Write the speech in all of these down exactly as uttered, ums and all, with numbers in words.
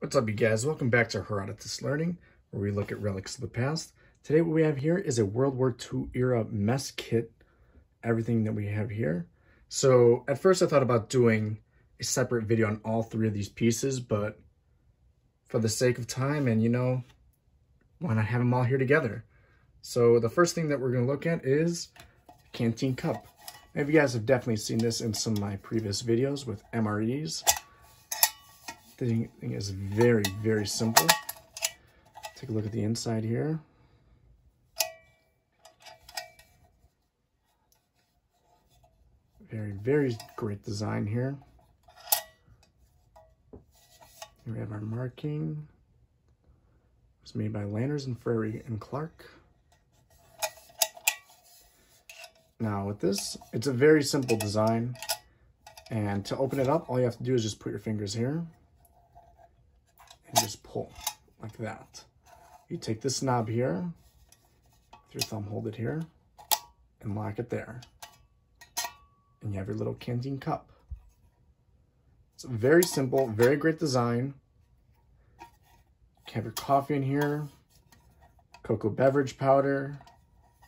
What's up, you guys? Welcome back to Herodotus Learning, where we look at relics of the past. Today what we have here is a World War Two era mess kit, everything that we have here. So at first I thought about doing a separate video on all three of these pieces, but for the sake of time and, you know, why not have them all here together? So the first thing that we're going to look at is canteen cup. Now, you guys have definitely seen this in some of my previous videos with M R Es. This thing is very, very simple. Take a look at the inside here. Very, very great design here. Here we have our marking. It's made by Landers and Frary and Clark. Now with this, it's a very simple design. And to open it up, all you have to do is just put your fingers here. And just pull like that. You take this knob here, with your thumb hold it here, and lock it there. And you have your little canteen cup. It's very simple, very great design. You can have your coffee in here, cocoa beverage powder,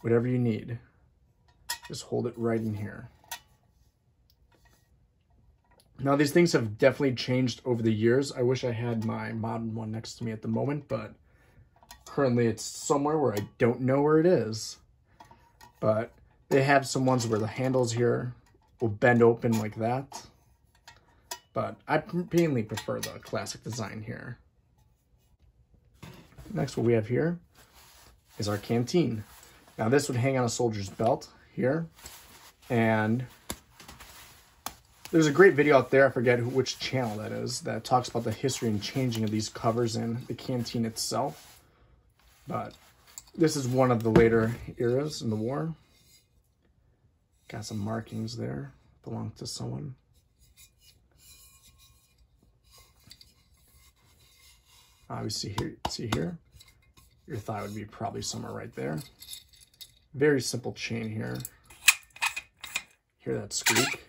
whatever you need. Just hold it right in here. Now, these things have definitely changed over the years. I wish I had my modern one next to me at the moment, but currently it's somewhere where I don't know where it is. But they have some ones where the handles here will bend open like that. But I mainly prefer the classic design here. Next, what we have here is our canteen. Now, this would hang on a soldier's belt here, and there's a great video out there, I forget who, which channel that is, that talks about the history and changing of these covers and the canteen itself. But this is one of the later eras in the war. Got some markings there, belonged to someone. Obviously here, see here, your thigh would be probably somewhere right there. Very simple chain here. Hear that squeak.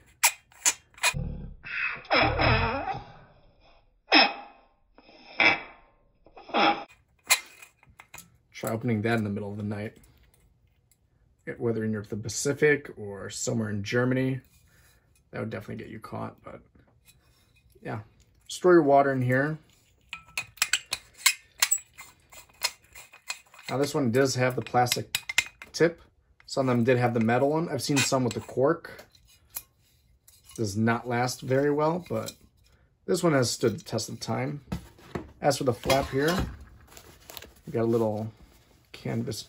Try opening that in the middle of the night. Whether in the Pacific or somewhere in Germany, that would definitely get you caught. But yeah, store your water in here. Now this one does have the plastic tip. Some of them did have the metal one. I've seen some with the cork. Does not last very well, but this one has stood the test of time. As for the flap here, we got a little canvas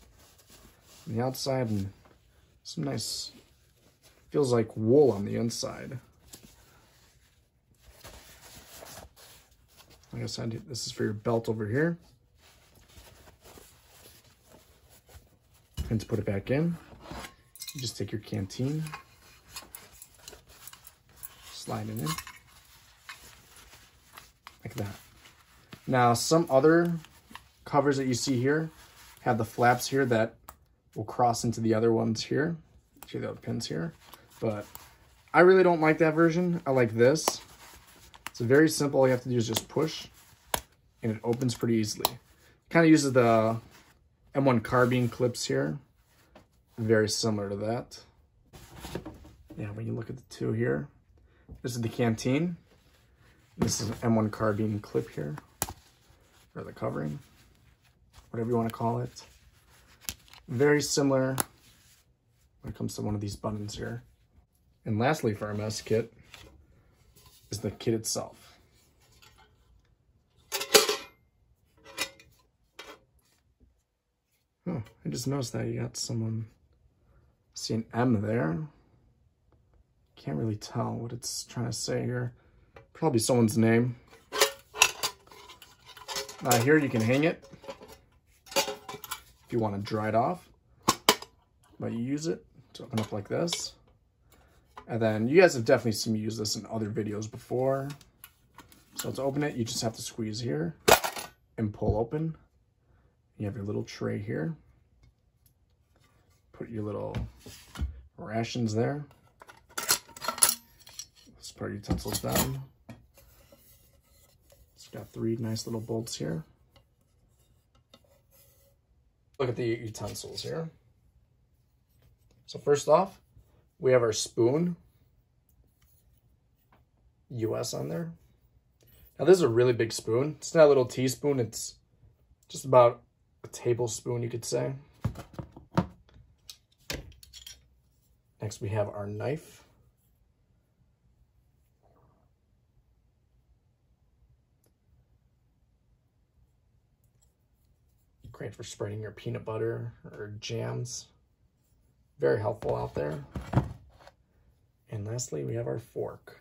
on the outside and some nice, feels like wool on the inside. Like I said, this is for your belt over here. And to put it back in, you just take your canteen, slide it in like that. Now, some other covers that you see here have the flaps here that will cross into the other ones here. See the other pins here. But I really don't like that version. I like this. It's very simple. All you have to do is just push and it opens pretty easily. Kind of uses the M one carbine clips here. Very similar to that. Yeah, when you look at the two here, this is the canteen. This is an M one carbine clip here, or the covering, whatever you want to call it. Very similar when it comes to one of these buttons here. And lastly, for our mess kit is the kit itself. Oh, I just noticed that you got someone, see an M there. Can't really tell what it's trying to say here. Probably someone's name. Uh, here you can hang it if you want to dry it off. But you use it to open up like this. And then you guys have definitely seen me use this in other videos before. So to open it, you just have to squeeze here and pull open. You have your little tray here. Put your little rations there. Put our utensils down. Let's Got three nice little bolts here. Look at the utensils here. So first off, we have our spoon, U S on there. Now this is a really big spoon. It's not a little teaspoon, it's just about a tablespoon, you could say. Next we have our knife. Great for spreading your peanut butter or jams. Very helpful out there. And lastly, we have our fork.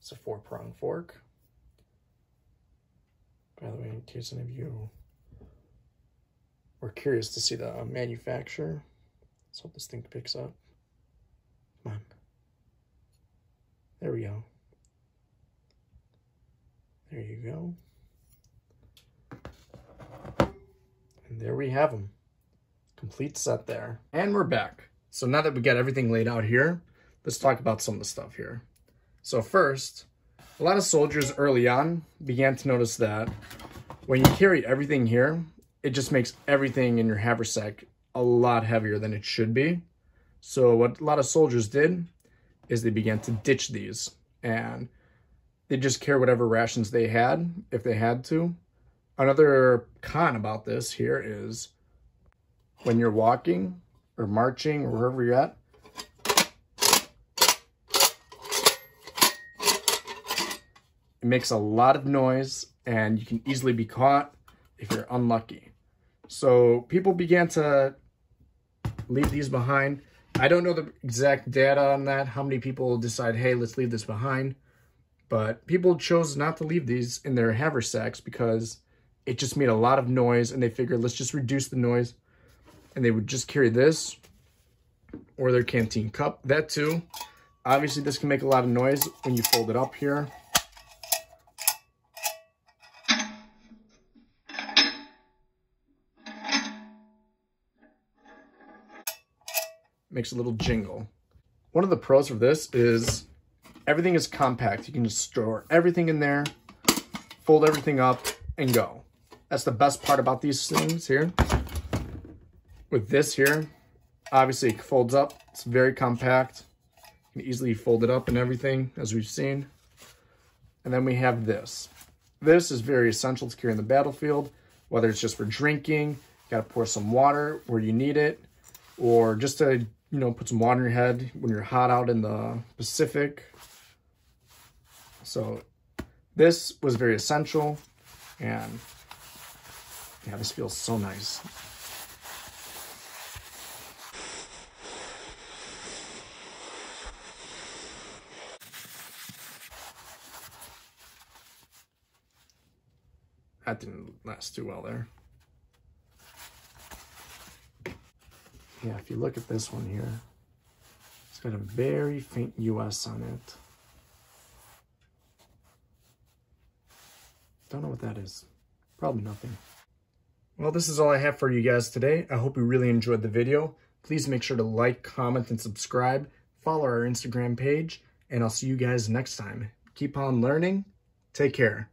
It's a four-prong fork. By the way, in case any of you were curious to see the manufacturer, let's hope this thing picks up. Come on. There we go. There you go. And there we have them. Complete set there. And we're back. So now that we got everything laid out here, let's talk about some of the stuff here. So first, a lot of soldiers early on began to notice that when you carry everything here, it just makes everything in your haversack a lot heavier than it should be. So what a lot of soldiers did is they began to ditch these, and they just carry whatever rations they had if they had to. Another con about this here is when you're walking or marching or wherever you're at, it makes a lot of noise and you can easily be caught if you're unlucky. So people began to leave these behind. I don't know the exact data on that, how many people decide, hey, let's leave this behind. But people chose not to leave these in their haversacks because it just made a lot of noise, and they figured, let's just reduce the noise. And they would just carry this or their canteen cup. That too, obviously this can make a lot of noise when you fold it up here. Makes a little jingle. One of the pros of this is everything is compact. You can just store everything in there, fold everything up, and go. That's the best part about these things here. With this here, obviously it folds up. It's very compact. You can easily fold it up and everything, as we've seen. And then we have this. This is very essential to carry on the battlefield, whether it's just for drinking, you gotta pour some water where you need it, or just to, you know, put some water in your head when you're hot out in the Pacific. So this was very essential. And yeah, this feels so nice. That didn't last too well there. Yeah, if you look at this one here, it's got a very faint U S on it. Don't know what that is. Probably nothing. Well, this is all I have for you guys today. I hope you really enjoyed the video. Please make sure to like, comment, and subscribe. Follow our Instagram page, and I'll see you guys next time. Keep on learning. Take care.